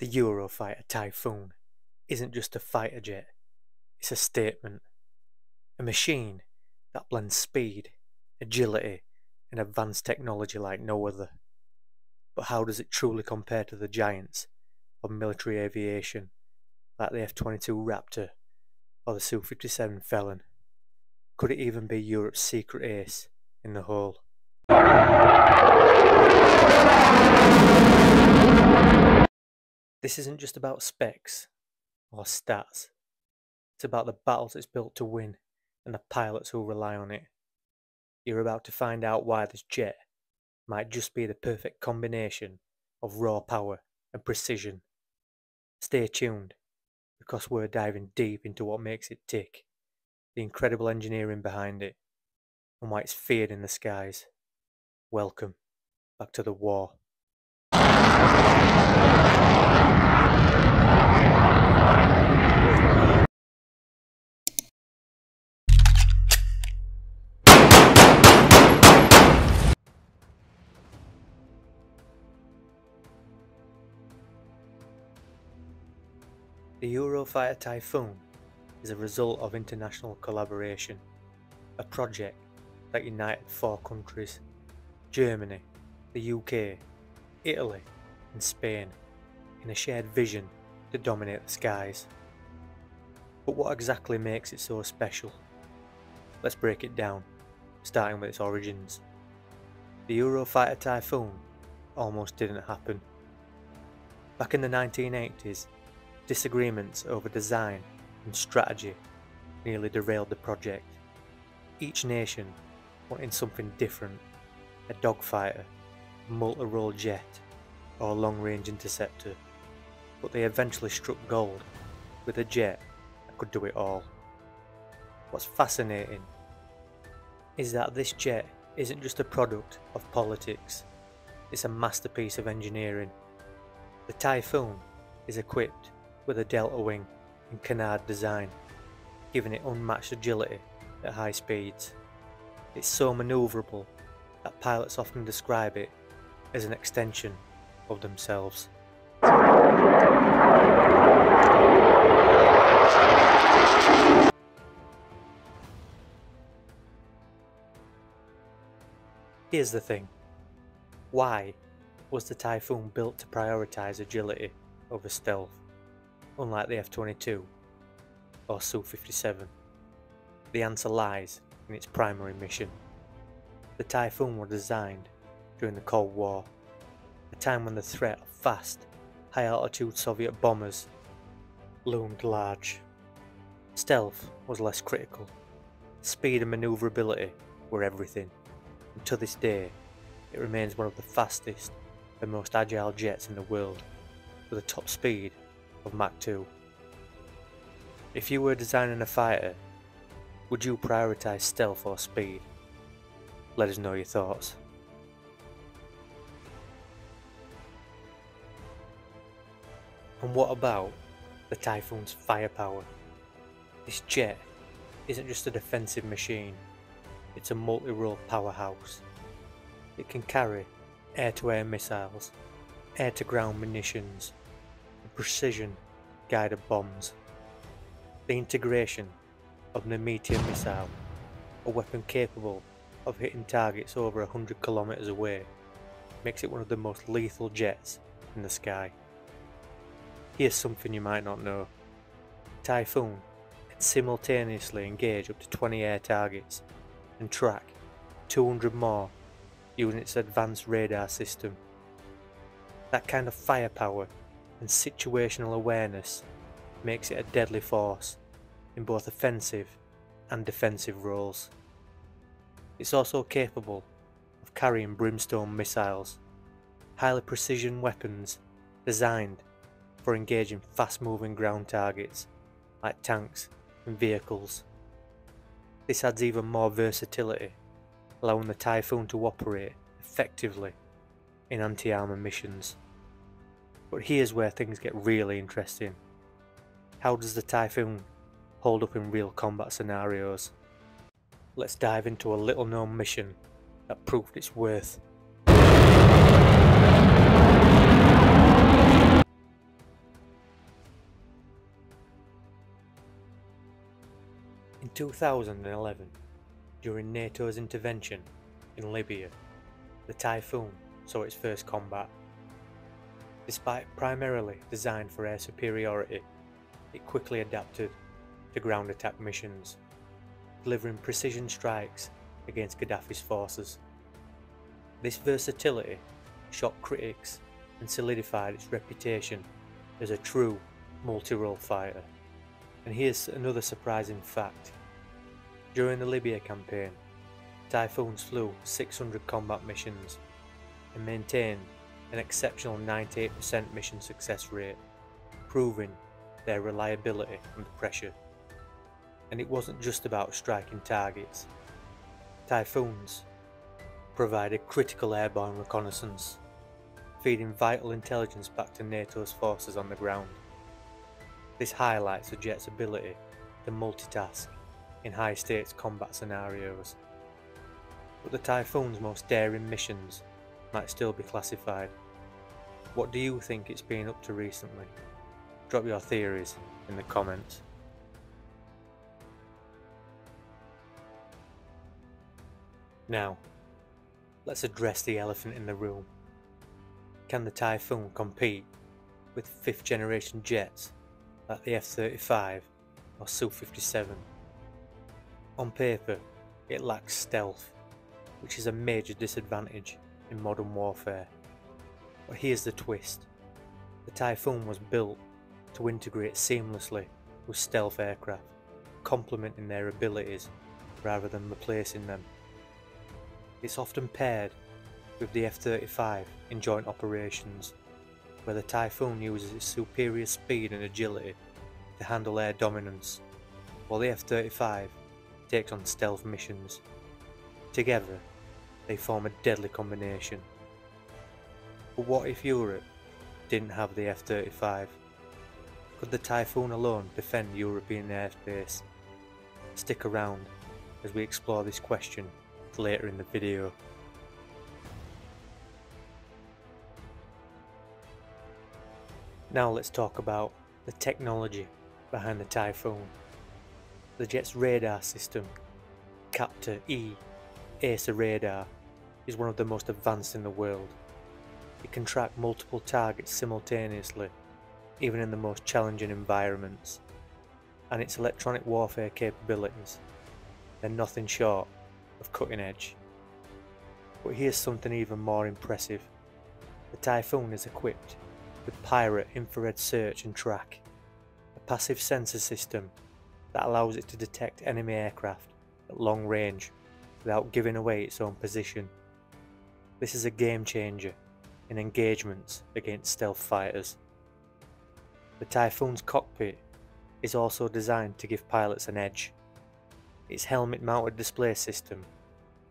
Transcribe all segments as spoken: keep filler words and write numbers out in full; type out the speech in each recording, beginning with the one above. The Eurofighter Typhoon isn't just a fighter jet, it's a statement. A machine that blends speed, agility and advanced technology like no other. But how does it truly compare to the giants of military aviation like the F twenty-two Raptor or the S U fifty-seven Felon? Could it even be Europe's secret ace in the hole? This isn't just about specs or stats. It's about the battles it's built to win and the pilots who rely on it. You're about to find out why this jet might just be the perfect combination of raw power and precision. Stay tuned, because we're diving deep into what makes it tick, the incredible engineering behind it, and why it's feared in the skies. Welcome back to the war. The Eurofighter Typhoon is a result of international collaboration, a project that united four countries, Germany, the U K, Italy and Spain, in a shared vision to dominate the skies. But what exactly makes it so special? Let's break it down, starting with its origins. The Eurofighter Typhoon almost didn't happen. Back in the nineteen eighties, disagreements over design and strategy nearly derailed the project, each nation wanting something different, a dogfighter, a multi-role jet or a long-range interceptor, but they eventually struck gold with a jet that could do it all. What's fascinating is that this jet isn't just a product of politics, it's a masterpiece of engineering. The Typhoon is equipped with a delta wing and canard design, giving it unmatched agility at high speeds. It's so manoeuvrable that pilots often describe it as an extension of themselves. Here's the thing, why was the Typhoon built to prioritise agility over stealth? Unlike the F twenty-two or S U fifty-seven, the answer lies in its primary mission. The Typhoon were designed during the Cold War, a time when the threat of fast, high-altitude Soviet bombers loomed large. Stealth was less critical. Speed and manoeuvrability were everything, and to this day it remains one of the fastest and most agile jets in the world, with a top speed of Mach two. If you were designing a fighter, would you prioritise stealth or speed? Let us know your thoughts. And what about the Typhoon's firepower? This jet isn't just a defensive machine, it's a multi-role powerhouse. It can carry air-to-air missiles, air-to-ground munitions, precision guided bombs. The integration of the Meteor missile, a weapon capable of hitting targets over one hundred kilometers away, makes it one of the most lethal jets in the sky. Here's something you might not know. Typhoon can simultaneously engage up to twenty air targets and track two hundred more using its advanced radar system. That kind of firepower and situational awareness makes it a deadly force in both offensive and defensive roles. It's also capable of carrying Brimstone missiles, highly precision weapons designed for engaging fast-moving ground targets like tanks and vehicles. This adds even more versatility, allowing the Typhoon to operate effectively in anti-armor missions. But here's where things get really interesting. How does the Typhoon hold up in real combat scenarios? Let's dive into a little known mission that proved its worth. two thousand eleven, during NATO's intervention in Libya, the Typhoon saw its first combat. Despite primarily designed for air superiority, it quickly adapted to ground attack missions, delivering precision strikes against Gaddafi's forces. This versatility shocked critics and solidified its reputation as a true multi-role fighter. And here's another surprising fact. During the Libya campaign, Typhoons flew six hundred combat missions and maintained an exceptional ninety-eight percent mission success rate, proving their reliability under pressure. And it wasn't just about striking targets. Typhoons provided critical airborne reconnaissance, feeding vital intelligence back to NATO's forces on the ground. This highlights the jet's ability to multitask in high-stakes combat scenarios. But the Typhoon's most daring missions might still be classified. What do you think it's been up to recently? Drop your theories in the comments. Now, let's address the elephant in the room. Can the Typhoon compete with fifth generation jets like the F thirty-five or S U fifty-seven? On paper, it lacks stealth, which is a major disadvantage in modern warfare. But here's the twist. The Typhoon was built to integrate seamlessly with stealth aircraft, complementing their abilities rather than replacing them. It's often paired with the F thirty-five in joint operations, where the Typhoon uses its superior speed and agility to handle air dominance, while the F thirty-five takes on stealth missions. Together, they form a deadly combination. But what if Europe didn't have the F thirty-five? Could the Typhoon alone defend European airspace? Stick around as we explore this question later in the video. Now let's talk about the technology behind the Typhoon. The jet's radar system, Captor E A E S A radar, is one of the most advanced in the world. It can track multiple targets simultaneously, even in the most challenging environments, and its electronic warfare capabilities, they're nothing short of cutting edge. But here's something even more impressive. The Typhoon is equipped with Pirate infrared search and track, a passive sensor system that allows it to detect enemy aircraft at long range without giving away its own position. This is a game changer in engagements against stealth fighters. The Typhoon's cockpit is also designed to give pilots an edge. Its helmet-mounted display system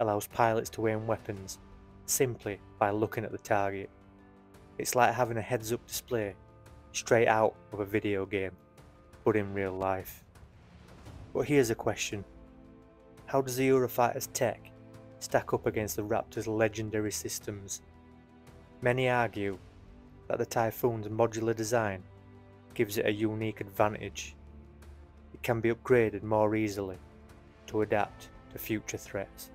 allows pilots to aim weapons simply by looking at the target. It's like having a heads-up display straight out of a video game, but in real life. But here's a question. How does the Eurofighter's tech stack up against the Raptor's legendary systems? Many argue that the Typhoon's modular design gives it a unique advantage. It can be upgraded more easily to adapt to future threats.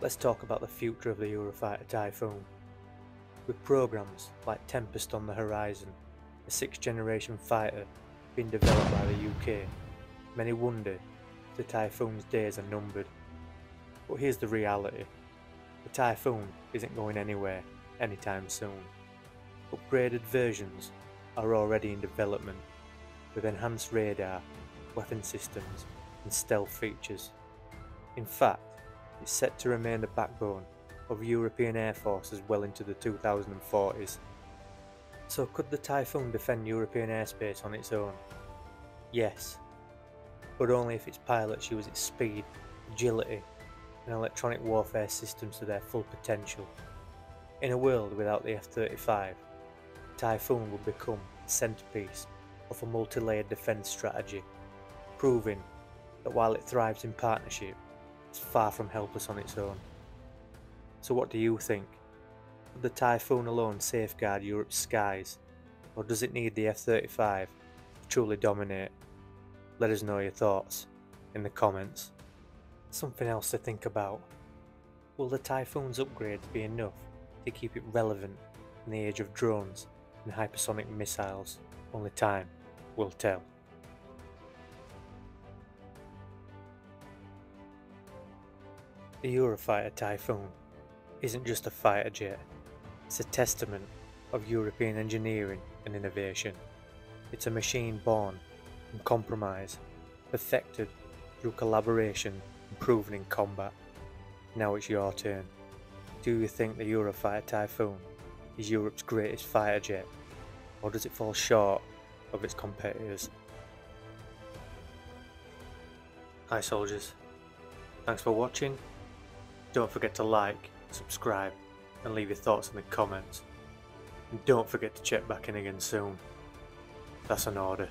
Let's talk about the future of the Eurofighter Typhoon. With programs like Tempest on the horizon, a sixth generation fighter being developed by the U K, many wonder if the Typhoon's days are numbered. But here's the reality. The Typhoon isn't going anywhere anytime soon. Upgraded versions are already in development, with enhanced radar, weapon systems and stealth features. In fact, it's set to remain the backbone of European air forces well into the two thousand forties. So could the Typhoon defend European airspace on its own? Yes, but only if its pilots use its speed, agility and electronic warfare systems to their full potential. In a world without the F thirty-five, Typhoon would become the centerpiece of a multi-layered defense strategy, proving that while it thrives in partnership, it's far from helpless on its own. So what do you think? Could the Typhoon alone safeguard Europe's skies or does it need the F thirty-five to truly dominate? Let us know your thoughts in the comments. Something else to think about. Will the Typhoon's upgrades be enough to keep it relevant in the age of drones and hypersonic missiles? Only time will tell. The Eurofighter Typhoon isn't just a fighter jet, it's a testament of European engineering and innovation. It's a machine born from compromise, perfected through collaboration and proven in combat. Now it's your turn. Do you think the Eurofighter Typhoon is Europe's greatest fighter jet, or does it fall short of its competitors? Hi soldiers, thanks for watching. Don't forget to like, subscribe and leave your thoughts in the comments. And don't forget to check back in again soon. That's an order.